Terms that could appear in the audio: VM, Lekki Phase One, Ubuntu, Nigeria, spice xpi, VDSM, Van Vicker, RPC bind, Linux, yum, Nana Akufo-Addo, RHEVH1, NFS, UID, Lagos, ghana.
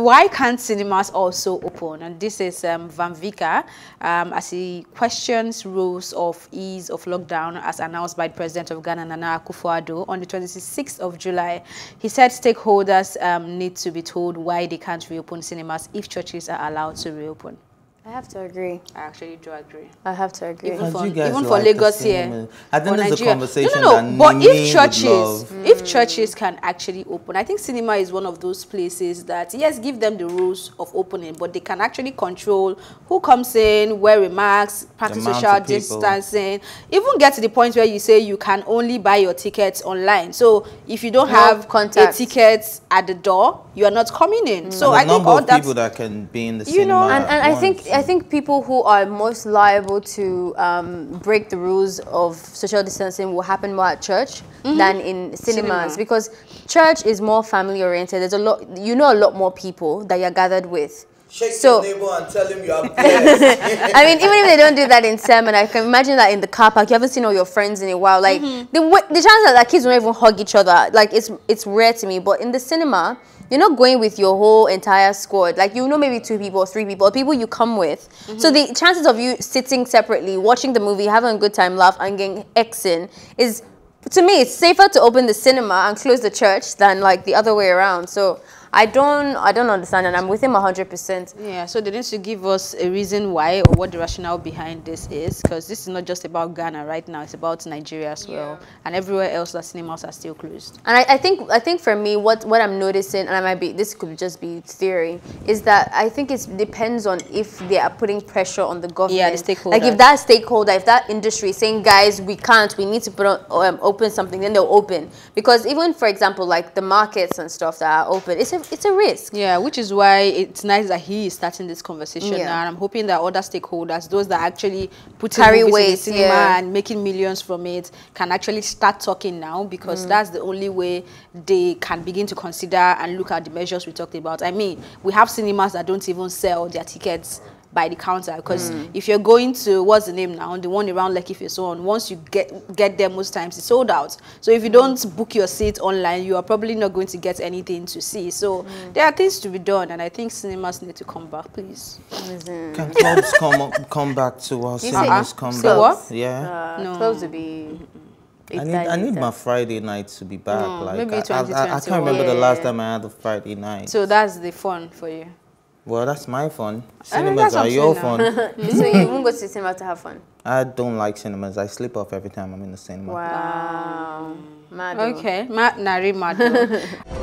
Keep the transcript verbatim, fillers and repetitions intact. Why can't cinemas also open? And this is um, Van Vicker um, as he questions rules of ease of lockdown as announced by the President of Ghana, Nana Akufo-Addo, on the twenty-sixth of July. He said stakeholders um, need to be told why they can't reopen cinemas if churches are allowed to reopen. I have to agree. I actually do agree. I have to agree. Even for, even for like Lagos here, I think there's a conversation. No, no, no. But if churches, if churches can actually open, I think cinema is one of those places that yes, give them the rules of opening, but they can actually control who comes in, wear a mask, practice social distancing. Even get to the point where you say you can only buy your tickets online. So if you don't have a ticket at the door, you are not coming in. Mm. So I think all that people that can be in the cinema, you know, and, and I think. I think people who are most liable to um, break the rules of social distancing will happen more at church mm-hmm. than in cinemas Cinema. Because church is more family oriented. There's a lot, you know, a lot more people that you're gathered with. Shake so, your neighbor and tell him you are blessed. I mean, even if they don't do that in sermon, I can imagine that in the car park, you haven't seen all your friends in a while. Like mm-hmm. the the chance that, that kids don't even hug each other, like it's it's rare to me. But in the cinema, you're not going with your whole entire squad. Like you know, maybe two people or three people, or people you come with. Mm-hmm. So the chances of you sitting separately, watching the movie, having a good time, laugh, and getting X in is, to me, it's safer to open the cinema and close the church than like the other way around. So. I don't, I don't understand, and I'm with him one hundred percent. Yeah, so they need to give us a reason why or what the rationale behind this is, because this is not just about Ghana right now, it's about Nigeria as well, yeah. and everywhere else that cinemas are still closed. And I, I think, I think for me, what, what I'm noticing, and I might be, this could just be theory, is that I think it depends on if they are putting pressure on the government. Yeah, the stakeholder. Like if that stakeholder, if that industry is saying, guys, we can't, we need to put on, um, open something, then they'll open. Because even, for example, like the markets and stuff that are open, it's a It's a risk. Yeah, which is why it's nice that he is starting this conversation yeah. now. And I'm hoping that other stakeholders, those that actually put carry weight in the cinema yeah. and making millions from it, can actually start talking now, because mm. that's the only way they can begin to consider and look at the measures we talked about. I mean, we have cinemas that don't even sell their tickets by the counter, because mm. if you're going to, what's the name now, the one around Lekki Phase One, once you get get there, most times it's sold out. So if you don't book your seat online, you are probably not going to get anything to see. So mm. there are things to be done, and I think cinemas need to come back, please. Mm-hmm. Can clubs come up, come back to us? Cinemas come back. What? Yeah. Uh, no. Clubs would be. I need, I need my Friday night to be back. No, like maybe I, I, I can't remember yeah. the last time I had a Friday night. So that's the fun for you. Well, that's my fun. Cinemas are your fun. So you won't go to the cinema to have fun? I don't like cinemas. I sleep off every time I'm in the cinema. Wow. Mado. Okay. Ma Nari Mado.